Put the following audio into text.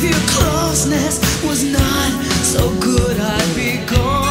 If your closeness was not so good, I'd be gone.